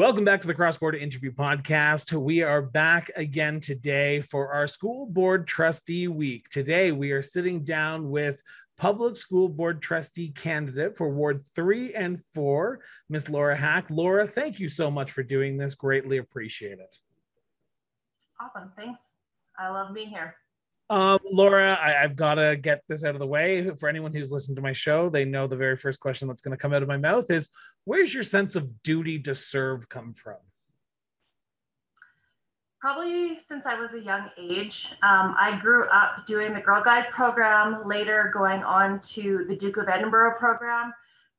Welcome back to the Cross Board Interview Podcast. We are back again today for our School Board Trustee Week. Today, we are sitting down with Public School Board Trustee Candidate for Ward 3 and 4, Ms. Laura Hack. Laura, thank you so much for doing this. Greatly appreciate it. Awesome. Thanks. I love being here. Laura, I've got to get this out of the way. For anyone who's listened to my show, they know the very first question that's going to come out of my mouth is, where's your sense of duty to serve come from? Probably since I was a young age. I grew up doing the Girl Guide program, later going on to the Duke of Edinburgh program,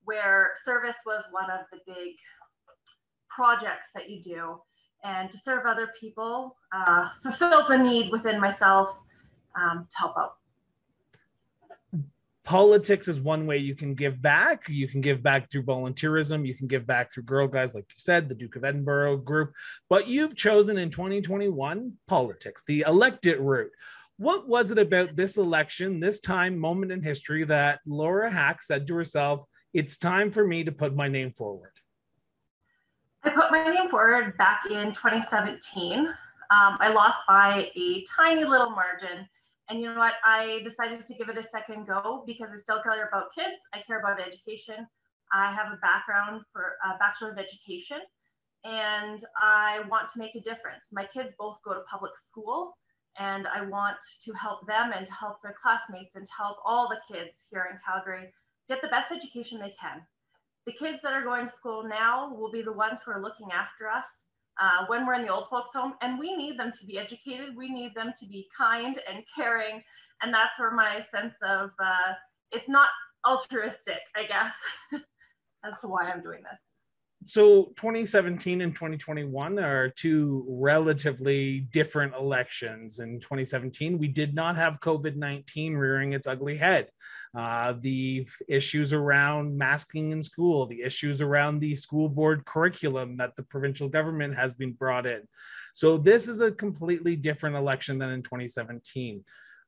where service was one of the big projects that you do. And to serve other people, fulfill the need within myself, to help out. Politics is one way you can give back. You can give back through volunteerism. You can give back through Girl Guides, like you said, the Duke of Edinburgh group. But you've chosen in 2021 politics, the elected route. What was it about this election, this time, moment in history, that Laura Hack said to herself, it's time for me to put my name forward? I put my name forward back in 2017. I lost by a tiny little margin. And you know what? I decided to give it a second go because I still care about kids. I care about education. I have a background for a Bachelor of Education, and I want to make a difference. My kids both go to public school, and I want to help them and to help their classmates and to help all the kids here in Calgary get the best education they can. The kids that are going to school now will be the ones who are looking after us when we're in the old folks home, and we need them to be educated. We need them to be kind and caring, and that's where my sense of it's not altruistic, I guess. That's why I'm doing this. So 2017 and 2021 are two relatively different elections. In 2017, we did not have COVID-19 rearing its ugly head. The issues around masking in school, the issues around the school board curriculum that the provincial government has been brought in. So this is a completely different election than in 2017.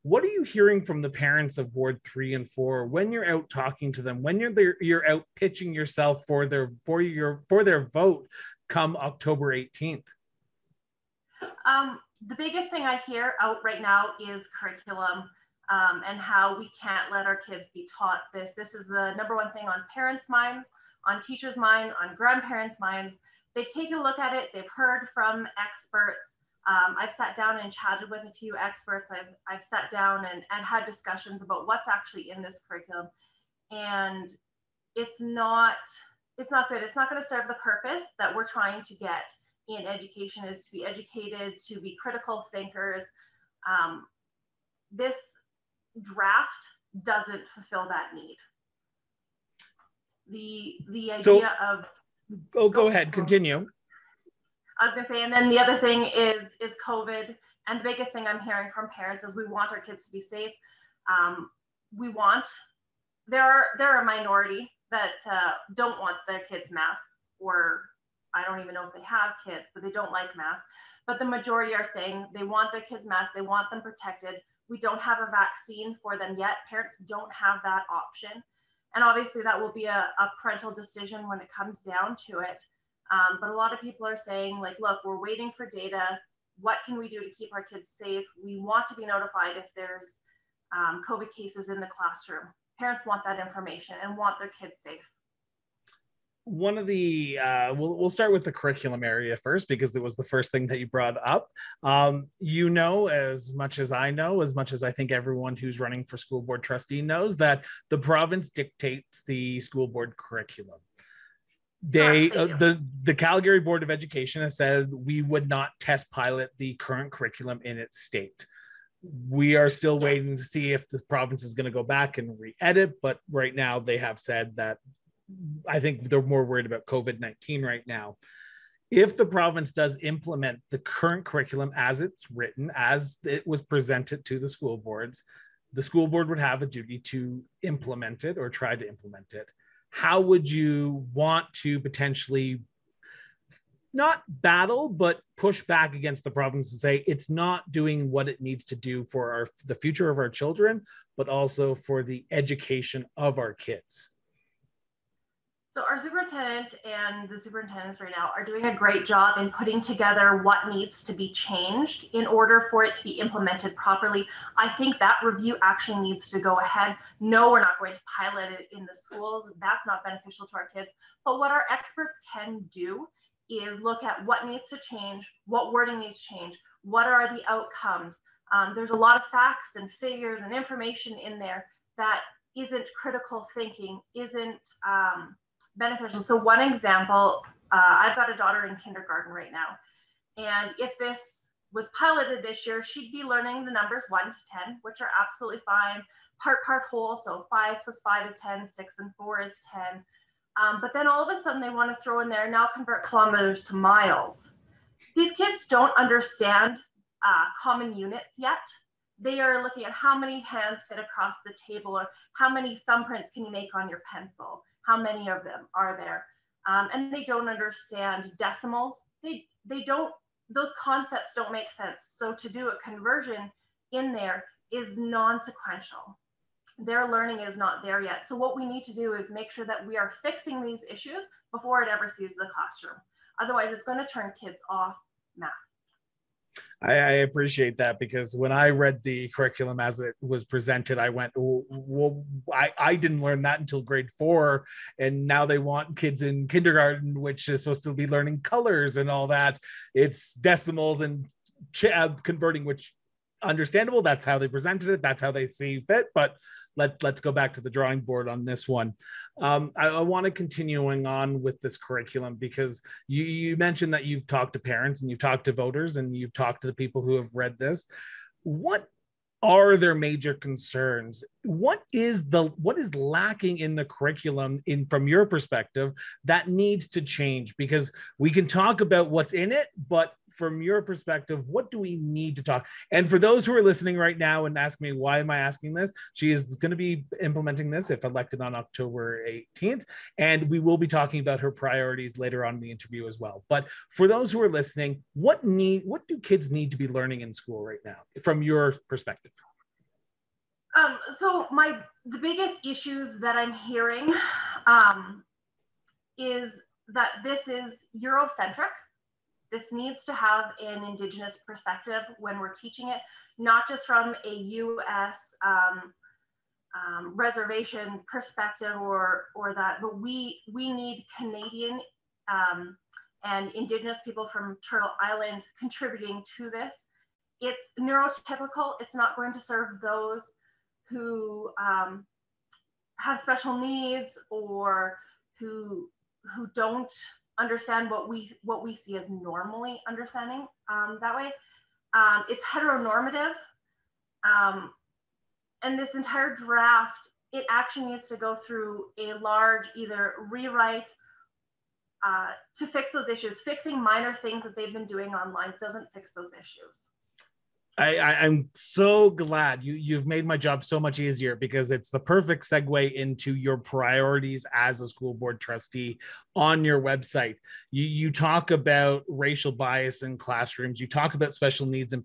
What are you hearing from the parents of Ward 3 and 4 when you're out talking to them, when you're there, you're out pitching yourself for their vote come October 18th? The biggest thing I hear out right now is curriculum and how we can't let our kids be taught this. This is the number one thing on parents' minds, on teachers' minds, on grandparents' minds. They've taken a look at it. They've heard from experts. I've sat down and chatted with a few experts. I've sat down and had discussions about what's actually in this curriculum, and it's not good. It's not going to serve the purpose that we're trying to get in education, is to be educated, to be critical thinkers. This draft doesn't fulfill that need. The idea of go ahead, continue. I was going to say, and then the other thing is COVID. And the biggest thing I'm hearing from parents is we want our kids to be safe. There are a minority that don't want their kids masks, or I don't even know if they have kids, but they don't like masks. But the majority are saying they want their kids masks. They want them protected. We don't have a vaccine for them yet. Parents don't have that option. And obviously that will be a parental decision when it comes down to it. But a lot of people are saying, like, look, we're waiting for data. What can we do to keep our kids safe? We want to be notified if there's COVID cases in the classroom. Parents want that information and want their kids safe. One of the, we'll start with the curriculum area first, because it was the first thing that you brought up. You know, as much as I know, as much as I think everyone who's running for school board trustee knows, that the province dictates the school board curriculum. The Calgary Board of Education has said we would not test pilot the current curriculum in its state. We are still waiting to see if the province is going to go back and re-edit, but right now they have said that I think they're more worried about COVID-19 right now. If the province does implement the current curriculum as it's written, as it was presented to the school boards, the school board would have a duty to implement it or try to implement it. How would you want to potentially not battle, but push back against the province and say it's not doing what it needs to do for the future of our children, but also for the education of our kids? So our superintendent and the superintendents right now are doing a great job in putting together what needs to be changed in order for it to be implemented properly. I think that review actually needs to go ahead. No, we're not going to pilot it in the schools. That's not beneficial to our kids. But what our experts can do is look at what needs to change, what wording needs to change, what are the outcomes. There's a lot of facts and figures and information in there that isn't critical thinking, isn't beneficial. So one example, I've got a daughter in kindergarten right now, and if this was piloted this year, she'd be learning the numbers 1 to 10, which are absolutely fine. Part, whole, so 5 plus 5 is 10, 6 and 4 is 10. But then all of a sudden they want to throw in there, now convert kilometers to miles. These kids don't understand common units yet. They are looking at how many hands fit across the table, or how many thumbprints can you make on your pencil? How many of them are there? And they don't understand decimals. They don't, those concepts don't make sense. So to do a conversion in there is non-sequential. Their learning is not there yet. So what we need to do is make sure that we are fixing these issues before it ever sees the classroom. Otherwise, it's going to turn kids off math. I appreciate that, because when I read the curriculum as it was presented, I went, well, I didn't learn that until grade 4. And now they want kids in kindergarten, which is supposed to be learning colors and all that. It's decimals and converting, which understandable. That's how they presented it. That's how they see fit. But let's go back to the drawing board on this one. I want to continuing on with this curriculum, because you mentioned that you've talked to parents and you've talked to voters and you've talked to the people who have read this. What are their major concerns? What is lacking in the curriculum from your perspective that needs to change? Because we can talk about what's in it, but from your perspective, what do we need to talk? And for those who are listening right now and ask me, why am I asking this? She is going to be implementing this if elected on October 18th. And we will be talking about her priorities later on in the interview as well. But for those who are listening, what do kids need to be learning in school right now from your perspective? So the biggest issues that I'm hearing is that this is Eurocentric. This needs to have an Indigenous perspective when we're teaching it, not just from a U.S. Reservation perspective or that, but we need Canadian and Indigenous people from Turtle Island contributing to this. It's neurotypical. It's not going to serve those who have special needs or who don't understand what we see as normally understanding that way. It's heteronormative, and this entire draft, it actually needs to go through a large either rewrite to fix those issues. Fixing minor things that they've been doing online doesn't fix those issues. I'm so glad you've made my job so much easier, because it's the perfect segue into your priorities as a school board trustee. On your website, you talk about racial bias in classrooms. You talk about special needs and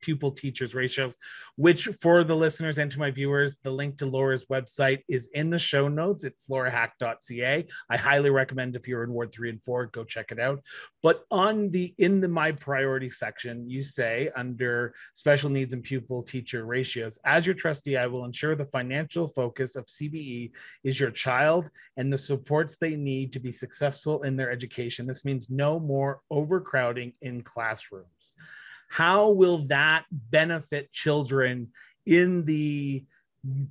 pupil teachers ratios, which for the listeners and to my viewers, the link to Laura's website is in the show notes. It's laurahack.ca. I highly recommend if you're in Ward 3 and 4, go check it out. But in the My Priority section, you say under special needs and pupil teacher ratios, as your trustee, I will ensure the financial focus of CBE is your child and the supports they need to be successful in their education. This means no more overcrowding in classrooms. How will that benefit children in the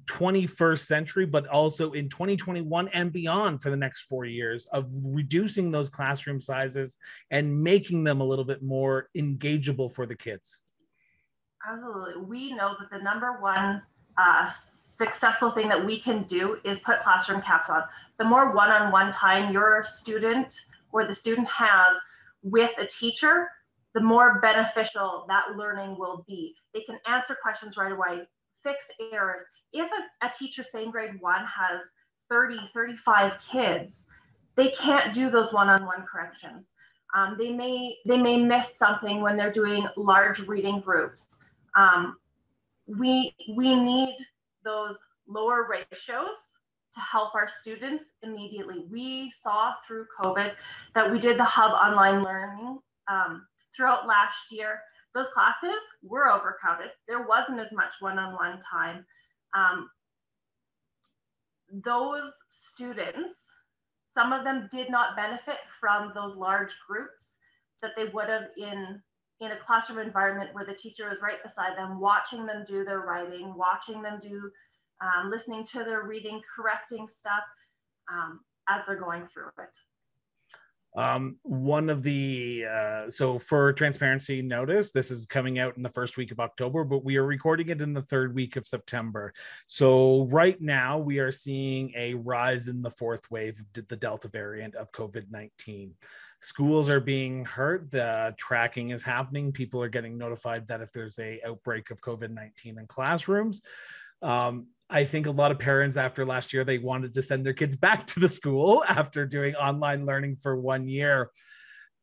21st century, but also in 2021 and beyond for the next 4 years of reducing those classroom sizes and making them a little bit more engageable for the kids? Absolutely. We know that the number one successful thing that we can do is put classroom caps on. The more one-on-one time your student or the student has with a teacher, the more beneficial that learning will be. They can answer questions right away, fix errors. If a teacher, say grade 1, has 30, 35 kids, they can't do those one-on-one corrections. They may miss something when they're doing large reading groups. We need those lower ratios to help our students immediately. We saw through COVID that we did the hub online learning throughout last year. Those classes were overcrowded. There wasn't as much one-on-one time. Those students, some of them did not benefit from those large groups that they would have in a classroom environment where the teacher was right beside them, watching them do their writing, watching them do, listening to their reading, correcting stuff as they're going through it. One of the, so for transparency notice, this is coming out in the first week of October, but we are recording it in the third week of September. So right now we are seeing a rise in the fourth wave of the Delta variant of COVID-19. Schools are being hurt, the tracking is happening. People are getting notified that if there's an outbreak of COVID-19 in classrooms. I think a lot of parents after last year, they wanted to send their kids back to the school after doing online learning for 1 year.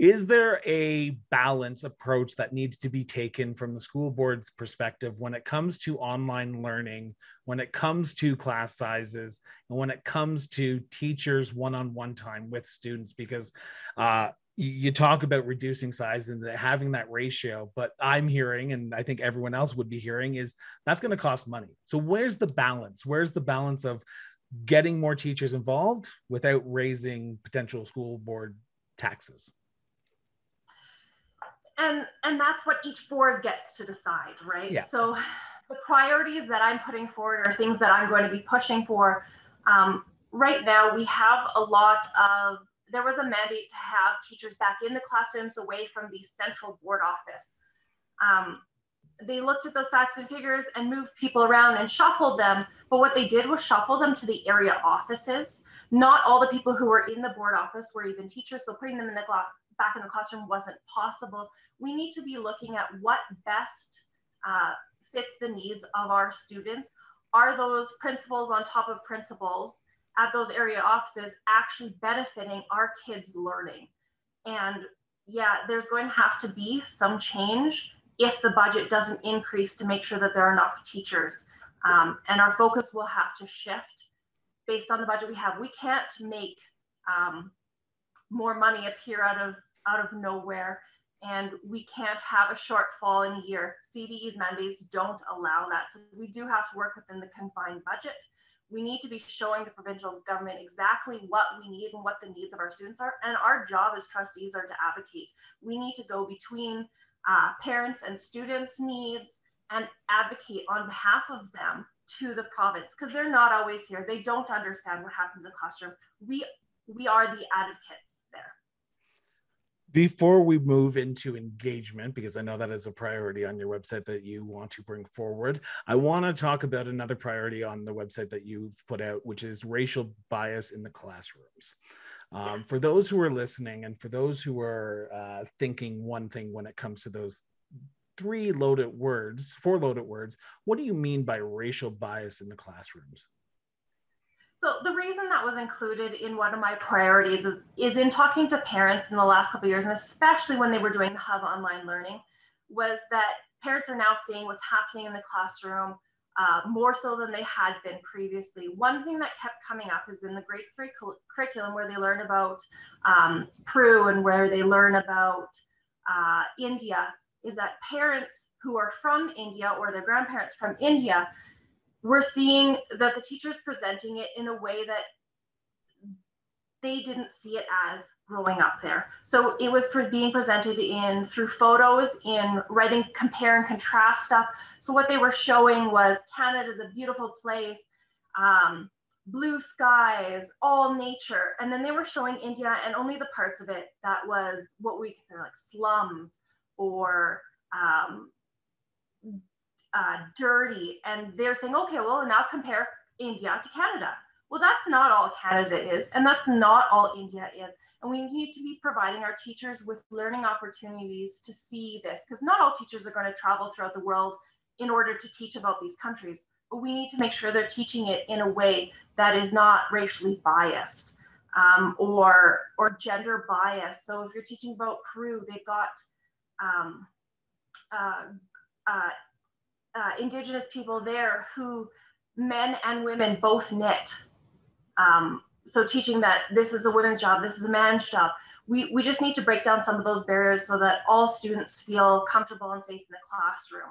Is there a balance approach that needs to be taken from the school board's perspective when it comes to online learning, when it comes to class sizes, and when it comes to teachers one-on-one time with students? Because you talk about reducing size and having that ratio, but I'm hearing, and I think everyone else would be hearing, is that's going to cost money. So where's the balance? Where's the balance of getting more teachers involved without raising potential school board taxes? And that's what each board gets to decide, right? Yeah. So the priorities that I'm putting forward are things that I'm going to be pushing for. Right now, we have a lot of, there was a mandate to have teachers back in the classrooms away from the central board office. They looked at those facts and figures and moved people around and shuffled them. But what they did was shuffle them to the area offices. Not all the people who were in the board office were even teachers. So putting them in the back in the classroom wasn't possible. We need to be looking at what best fits the needs of our students. Are those principals on top of principals at those area offices actually benefiting our kids' learning? And yeah, there's going to have to be some change if the budget doesn't increase to make sure that there are enough teachers. And our focus will have to shift based on the budget we have. We can't make more money appear out of nowhere, and we can't have a shortfall in a year. CDE's mandates don't allow that. So we do have to work within the confined budget. We need to be showing the provincial government exactly what we need and what the needs of our students are. And our job as trustees are to advocate. We need to go between parents and students' needs and advocate on behalf of them to the province, because they're not always here. They don't understand what happens in the classroom. We are the advocates there. Before we move into engagement, because I know that is a priority on your website that you want to bring forward, I want to talk about another priority on the website that you've put out, which is racial bias in the classrooms. For those who are listening and for those who are thinking one thing when it comes to those four loaded words, what do you mean by racial bias in the classrooms? So the reason that was included in one of my priorities is in talking to parents in the last couple of years, and especially when they were doing the hub online learning, was that parents are now seeing what's happening in the classroom more so than they had been previously. One thing that kept coming up is in the grade 3 curriculum, where they learn about Peru and where they learn about India, is that parents who are from India or their grandparents from India, we're seeing that the teacher's presenting it in a way that they didn't see it as growing up there. So it was being presented through photos, in writing, compare and contrast stuff. So what they were showing was Canada's a beautiful place, blue skies, all nature. And then they were showing India and only the parts of it that was what we consider like slums or dirty, and they're saying, okay, well, now compare India to Canada. Well, that's not all Canada is, and that's not all India is, and we need to be providing our teachers with learning opportunities to see this, because not all teachers are going to travel throughout the world in order to teach about these countries, but we need to make sure they're teaching it in a way that is not racially biased or gender biased. So if you're teaching about Peru, they've got Indigenous people there who, men and women, both knit. So teaching that this is a women's job, this is a man's job. We just need to break down some of those barriers so that all students feel comfortable and safe in the classroom.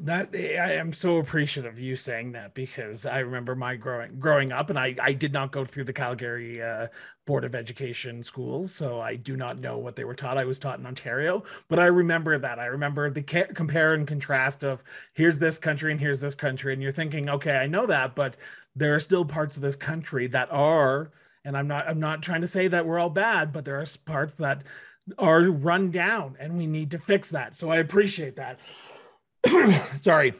That I am so appreciative of you saying that, because I remember my growing up, and I did not go through the Calgary Board of Education schools, so I do not know what they were taught. I was taught in Ontario, but I remember that. I remember the compare and contrast of here's this country and here's this country, and you're thinking, okay, I know that, but there are still parts of this country that are, and I'm not trying to say that we're all bad, but there are parts that are run down, and we need to fix that. So I appreciate that. Sorry.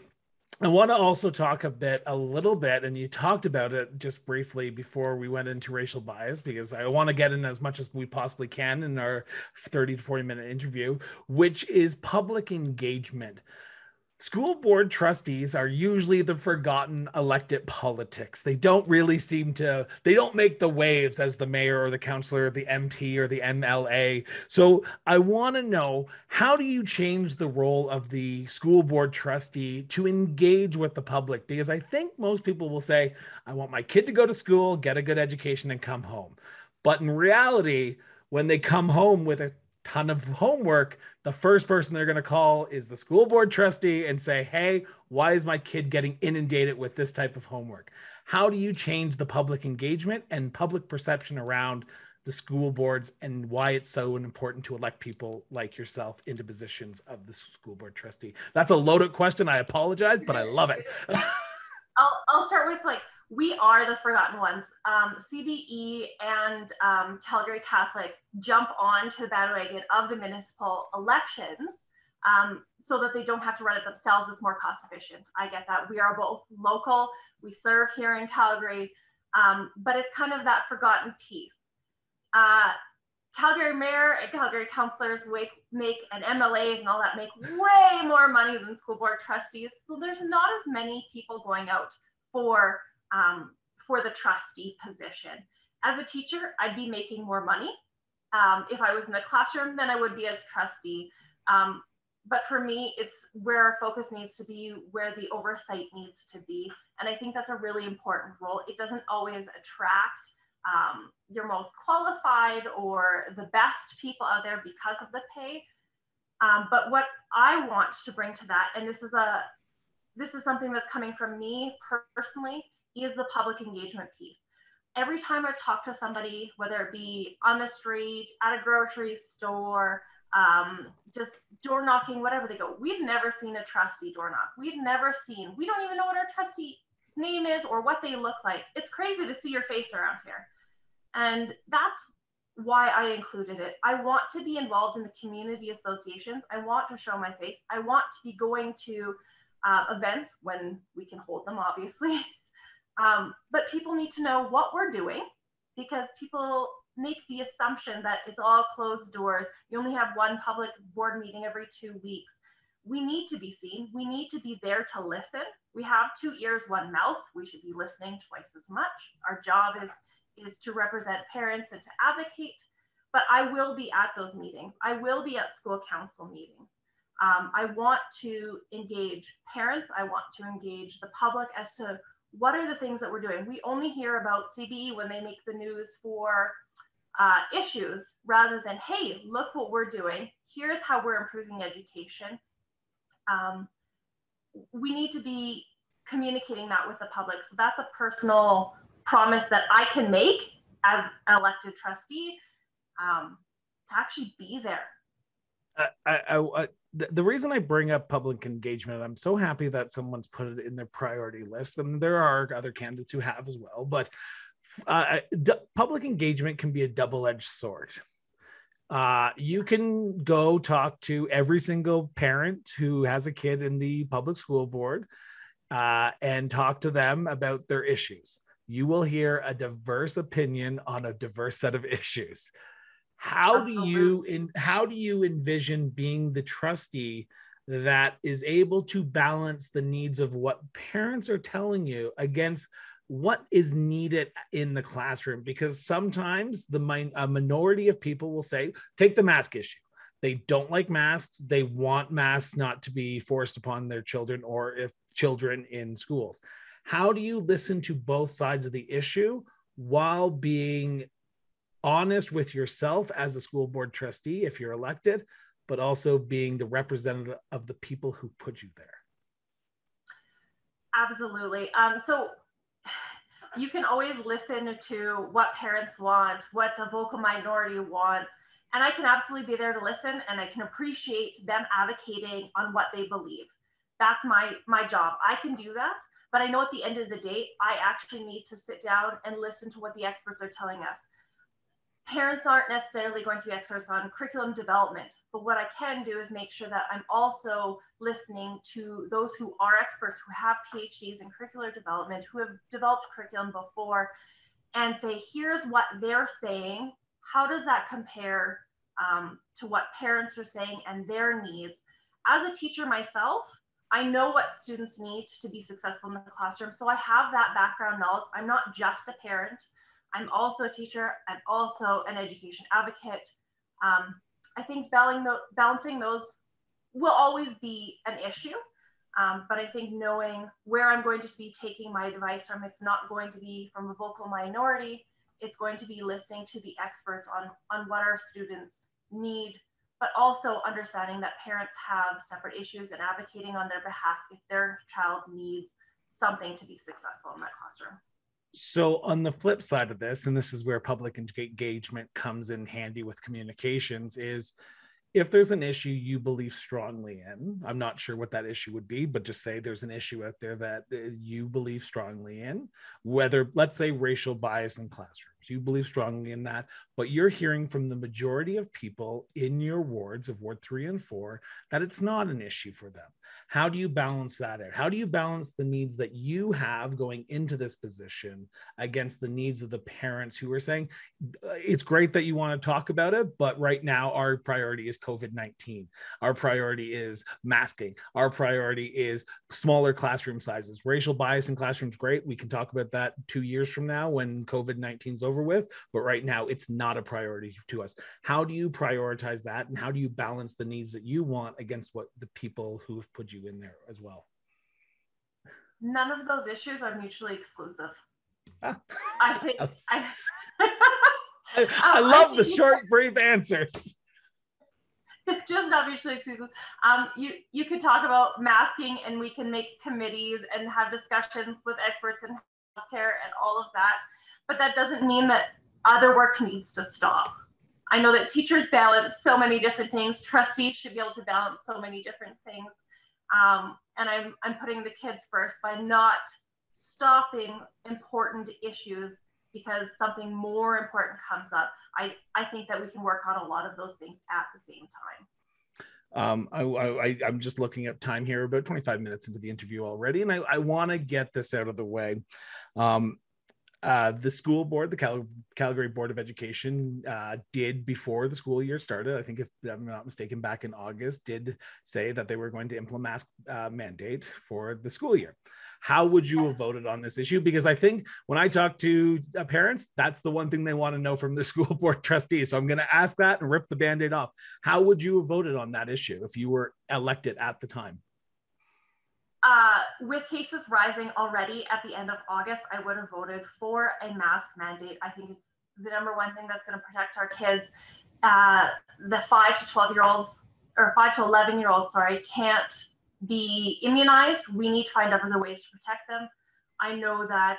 I want to also talk a little bit, and you talked about it just briefly before we went into racial bias, because I want to get in as much as we possibly can in our 30 to 40 minute interview, which is public engagement. School board trustees are usually the forgotten elected politics. They don't really seem to, they don't make the waves as the mayor or the councillor or the MP or the MLA. So I want to know, how do you change the role of the school board trustee to engage with the public? Because I think most people will say, I want my kid to go to school, get a good education, and come home. But in reality, when they come home with a ton of homework, the first person they're going to call is the school board trustee and say, hey, why is my kid getting inundated with this type of homework? How do you change the public engagement and public perception around the school boards, and why it's so important to elect people like yourself into positions of the school board trustee? That's a loaded question. I apologize, but I love it. I'll start with, like, we are the forgotten ones. CBE and Calgary Catholic jump on to the bandwagon of the municipal elections so that they don't have to run it themselves. It's more cost efficient. I get that. We are both local. We serve here in Calgary, but it's kind of that forgotten piece. Calgary mayor and Calgary councillors and MLAs and all that make way more money than school board trustees. So there's not as many people going out for the trustee position. As a teacher, I'd be making more money if I was in the classroom than I would be as trustee. But for me, it's where our focus needs to be, where the oversight needs to be. And I think that's a really important role. It doesn't always attract your most qualified or the best people out there because of the pay. But what I want to bring to that, and this is something that's coming from me personally, is the public engagement piece. Every time I talk to somebody, whether it be on the street, at a grocery store, just door knocking, whatever, they go, we've never seen a trustee door knock. We don't even know what our trustee's name is or what they look like. It's crazy to see your face around here. And that's why I included it. I want to be involved in the community associations. I want to show my face. I want to be going to events when we can hold them, obviously. But people need to know what we're doing, because people make the assumption that it's all closed doors. You only have one public board meeting every 2 weeks. We need to be seen. We need to be there to listen. We have 2 ears, 1 mouth. We should be listening twice as much. Our job is to represent parents and to advocate. But I will be at those meetings. I will be at school council meetings. I want to engage parents. I want to engage the public as to what are the things that we're doing. We only hear about CBE when they make the news for issues, rather than, hey, look what we're doing. Here's how we're improving education. We need to be communicating that with the public. So that's a personal promise that I can make as an elected trustee, to actually be there. The reason I bring up public engagement, I'm so happy that someone's put it in their priority list, and there are other candidates who have as well, but public engagement can be a double-edged sword. You can go talk to every single parent who has a kid in the public school board and talk to them about their issues. You will hear a diverse opinion on a diverse set of issues. How do you envision being the trustee that is able to balance the needs of what parents are telling you against what is needed in the classroom? Because sometimes a minority of people will say, take the mask issue. They don't like masks. They want masks not to be forced upon their children, or if children in schools. How do you listen to both sides of the issue while being honest with yourself as a school board trustee, if you're elected, but also being the representative of the people who put you there? Absolutely. So you can always listen to what parents want, what a vocal minority wants, and I can absolutely be there to listen, and I can appreciate them advocating on what they believe. That's my job. I can do that, but I know at the end of the day, I actually need to sit down and listen to what the experts are telling us. Parents aren't necessarily going to be experts on curriculum development, but what I can do is make sure that I'm also listening to those who are experts, who have PhDs in curricular development, who have developed curriculum before, and say, here's what they're saying. How does that compare to what parents are saying and their needs? As a teacher myself, I know what students need to be successful in the classroom, so I have that background knowledge. I'm not just a parent. I'm also a teacher and also an education advocate. I think balancing those will always be an issue, but I think knowing where I'm going to be taking my advice from, it's not going to be from a vocal minority, it's going to be listening to the experts on what our students need, but also understanding that parents have separate issues and advocating on their behalf if their child needs something to be successful in that classroom. So on the flip side of this, and this is where public engagement comes in handy with communications, is if there's an issue you believe strongly in, I'm not sure what that issue would be, but just say there's an issue out there that you believe strongly in, whether, let's say, racial bias in classrooms, you believe strongly in that, but you're hearing from the majority of people in your wards of Ward 3 and 4 that it's not an issue for them. How do you balance that out? How do you balance the needs that you have going into this position against the needs of the parents who are saying, it's great that you want to talk about it, but right now our priority is COVID-19. Our priority is masking. Our priority is smaller classroom sizes. Racial bias in classrooms, great. We can talk about that 2 years from now when COVID-19 is over with, but right now it's not a priority to us. How do you prioritize that, and how do you balance the needs that you want against what the people who have put you in there as well? None of those issues are mutually exclusive. I think I love the short, brief answers. Just not mutually exclusive. You could talk about masking, and we can make committees and have discussions with experts in healthcare and all of that, but that doesn't mean that other work needs to stop. I know that teachers balance so many different things. Trustees should be able to balance so many different things. And I'm putting the kids first by not stopping important issues because something more important comes up. I think that we can work on a lot of those things at the same time. I'm just looking at time here, about 25 minutes into the interview already, and I want to get this out of the way. The school board, the Calgary Board of Education, did, before the school year started, I think if I'm not mistaken, back in August, did say that they were going to implement mask mandate for the school year. How would you have voted on this issue? Because I think when I talk to parents, that's the one thing they want to know from the school board trustees. So I'm going to ask that and rip the Band-Aid off. How would you have voted on that issue if you were elected at the time? With cases rising already at the end of August, I would have voted for a mask mandate. I think it's the number one thing that's going to protect our kids. The 5 to 12-year-olds, or 5 to 11-year-olds, sorry, can't be immunized. We need to find other ways to protect them. I know that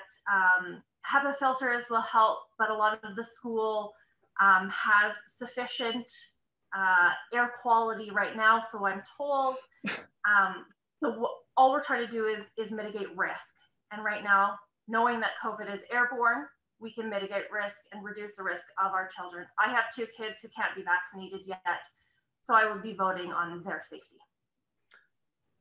HEPA filters will help, but a lot of the school has sufficient air quality right now, so I'm told. So all we're trying to do is mitigate risk. And right now, knowing that COVID is airborne, we can mitigate risk and reduce the risk of our children. I have 2 kids who can't be vaccinated yet, so I would be voting on their safety.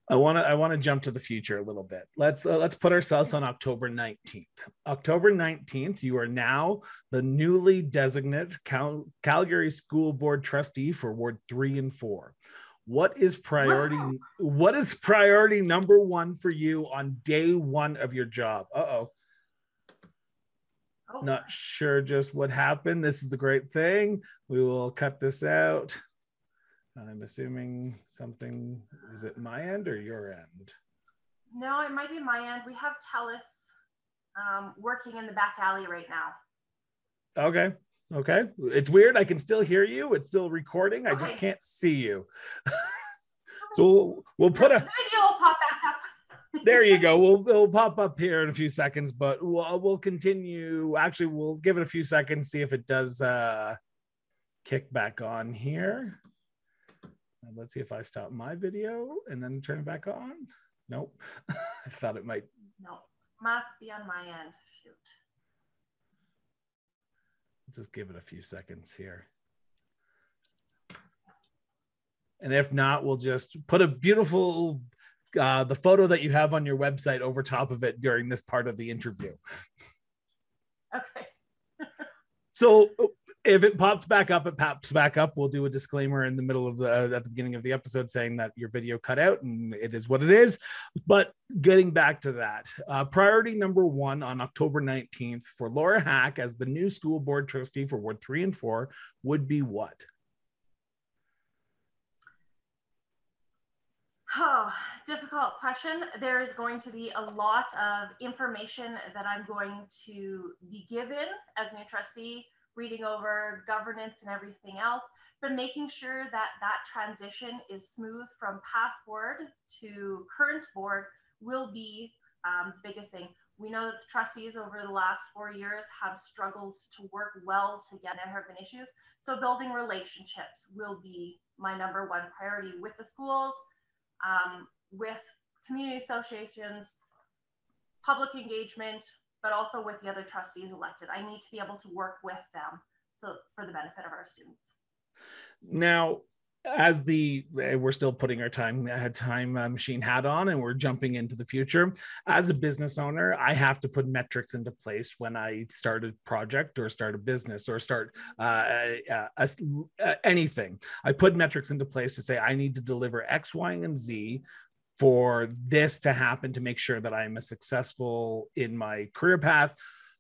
I want to jump to the future a little bit. Let's put ourselves on October 19th. October 19th, you are now the newly designated Calgary School Board trustee for Ward 3 and 4. What is priority? Wow. What is priority number one for you on day one of your job? Oh. Not sure just what happened. This is the great thing. We will cut this out. I'm assuming something, is it my end or your end? No, it might be my end. We have Telus working in the back alley right now. Okay. Okay. It's weird. I can still hear you. It's still recording. Okay. I just can't see you. So we'll put a video will pop back up. There you go. We'll pop up here in a few seconds, but we'll continue. Actually, we'll give it a few seconds, see if it does kick back on here. And let's see if I stop my video and then turn it back on. Nope. I thought it might. No, must be on my end. Shoot. Just give it a few seconds here. And if not, we'll just put a beautiful, the photo that you have on your website over top of it during this part of the interview. Okay. So if it pops back up, it pops back up. We'll do a disclaimer in the middle of the, at the beginning of the episode saying that your video cut out and it is what it is. But getting back to that, priority number one on October 19th for Laura Hack as the new school board trustee for Ward 3 and 4 would be what? Oh, difficult question. There is going to be a lot of information that I'm going to be given as new trustee, reading over governance and everything else, but making sure that that transition is smooth from past board to current board will be the biggest thing. We know that the trustees over the last 4 years have struggled to work well together. There have been issues. So building relationships will be my number one priority with the schools, with community associations, public engagement, but also with the other trustees elected. I need to be able to work with them so for the benefit of our students. Now, as the, we're still putting our time machine hat on and we're jumping into the future. As a business owner, I have to put metrics into place when I start a project or start a business or start anything. I put metrics into place to say, I need to deliver X, Y, and Z for this to happen to make sure that I'm successful in my career path.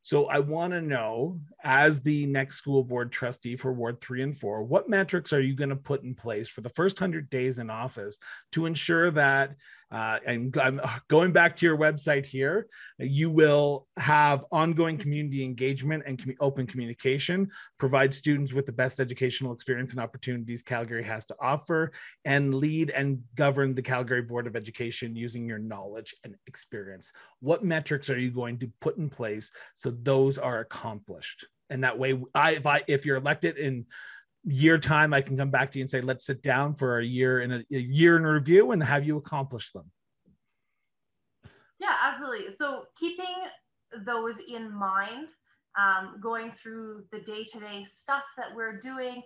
So I want to know, as the next school board trustee for Ward 3 and 4, what metrics are you going to put in place for the first 100 days in office to ensure that, and I'm going back to your website here, you will have ongoing community engagement and open communication, provide students with the best educational experience and opportunities Calgary has to offer, and lead and govern the Calgary Board of Education using your knowledge and experience. What metrics are you going to put in place so those are accomplished? And that way, if you're elected in year time, I can come back to you and say, let's sit down for a year in review and have you accomplish them. Yeah, absolutely. So keeping those in mind, going through the day-to-day stuff that we're doing,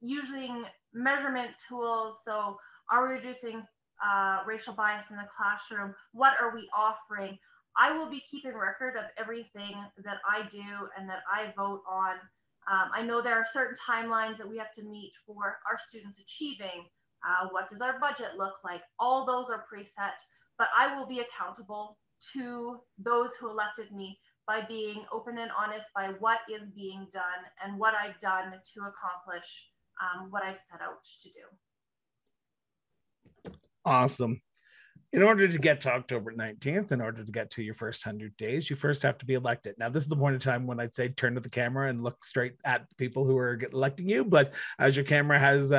using measurement tools. So are we reducing racial bias in the classroom? What are we offering? I will be keeping record of everything that I do and that I vote on. I know there are certain timelines that we have to meet for our students achieving. What does our budget look like? All those are preset, but I will be accountable to those who elected me by being open and honest by what is being done and what I've done to accomplish what I've set out to do. Awesome. In order to get to October 19th, in order to get to your first 100 days, you first have to be elected. Now, this is the point in time when I'd say turn to the camera and look straight at the people who are electing you. But as your camera has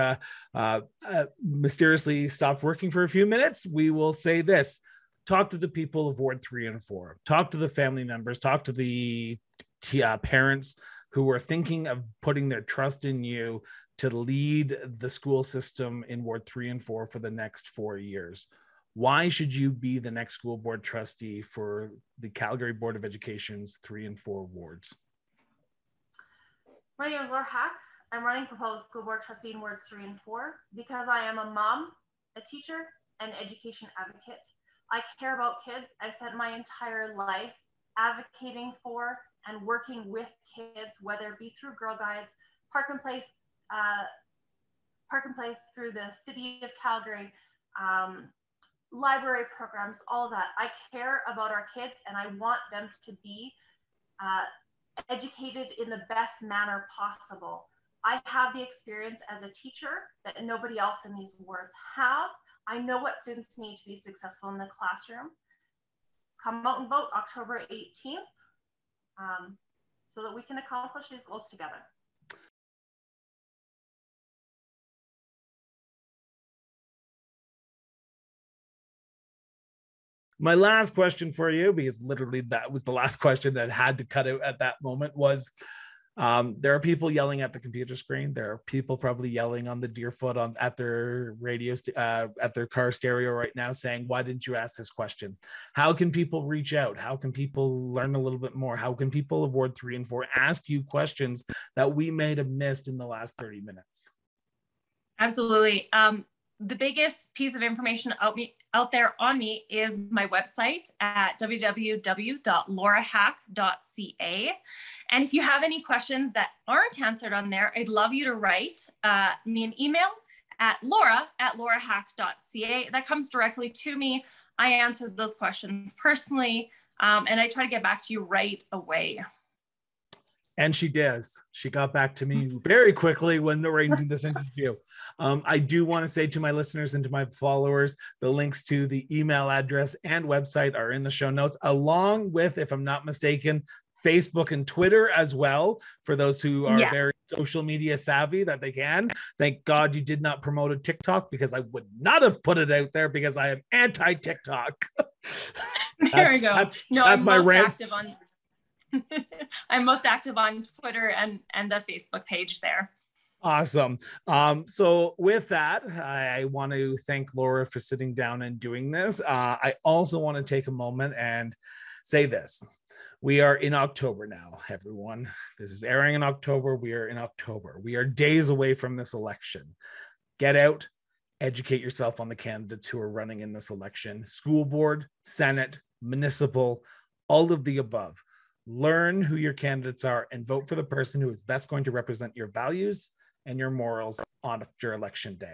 mysteriously stopped working for a few minutes, we will say this. Talk to the people of Ward 3 and 4. Talk to the family members. Talk to the parents who are thinking of putting their trust in you to lead the school system in Ward 3 and 4 for the next 4 years. Why should you be the next school board trustee for the Calgary Board of Education's 3 and 4 wards? My name is Laura Hack. I'm running for public school board trustee in wards 3 and 4 because I am a mom, a teacher, and education advocate. I care about kids. I spent my entire life advocating for and working with kids, whether it be through Girl Guides, Park and Place through the City of Calgary, library programs, all that. I care about our kids and I want them to be educated in the best manner possible. I have the experience as a teacher that nobody else in these wards have. I know what students need to be successful in the classroom. Come out and vote October 18th so that we can accomplish these goals together. My last question for you, because literally that was the last question that had to cut out at that moment, was there are people yelling at the computer screen. There are people probably yelling on the Deerfoot at their radio, at their car stereo right now, saying, why didn't you ask this question? How can people reach out? How can people learn a little bit more? How can people of Ward 3 and 4 ask you questions that we may have missed in the last 30 minutes? Absolutely. The biggest piece of information out there on me is my website at www.laurahack.ca. And if you have any questions that aren't answered on there, I'd love you to write me an email at laura@laurahack.ca. That comes directly to me. I answer those questions personally, and I try to get back to you right away. And she does. She got back to me very quickly when arranging this interview. I do want to say to my listeners and to my followers, the links to the email address and website are in the show notes, along with, if I'm not mistaken, Facebook and Twitter as well, for those who are very social media savvy that they can. Thank God you did not promote a TikTok, because I would not have put it out there, because I am anti-TikTok. There we go. No, I'm my most active on I'm most active on Twitter and the Facebook page there. Awesome. So with that, I want to thank Laura for sitting down and doing this. I also want to take a moment and say this. We are in October now, everyone. This is airing in October. We are in October. We are days away from this election. Get out, educate yourself on the candidates who are running in this election. School board, Senate, municipal, all of the above. Learn who your candidates are and vote for the person who is best going to represent your values and your morals on your election day.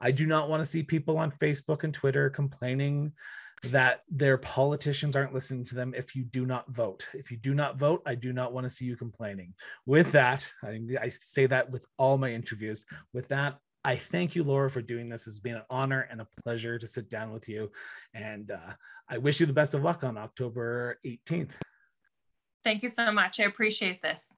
I do not want to see people on Facebook and Twitter complaining that their politicians aren't listening to them if you do not vote. If you do not vote, I do not want to see you complaining. With that, I say that with all my interviews. With that, I thank you, Laura, for doing this. It's been an honor and a pleasure to sit down with you. And I wish you the best of luck on October 18th. Thank you so much. I appreciate this.